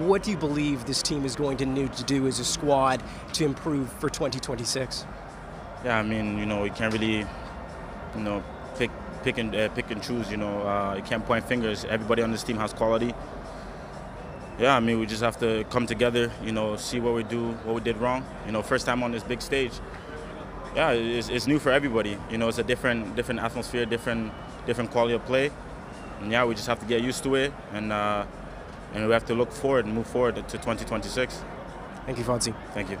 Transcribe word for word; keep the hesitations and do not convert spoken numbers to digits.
What do you believe this team is going to need to do as a squad to improve for twenty twenty-six? Yeah, I mean, you know, you can't really, you know, pick pick and uh, pick and choose. You know, uh, you can't point fingers. Everybody on this team has quality. Yeah, I mean, we just have to come together. You know, see what we do, what we did wrong. You know, first time on this big stage. Yeah, it's, it's new for everybody. You know, it's a different different atmosphere, different different quality of play. And yeah, we just have to get used to it, and uh, and we have to look forward and move forward to twenty twenty-six. Thank you, Fonzie. Thank you.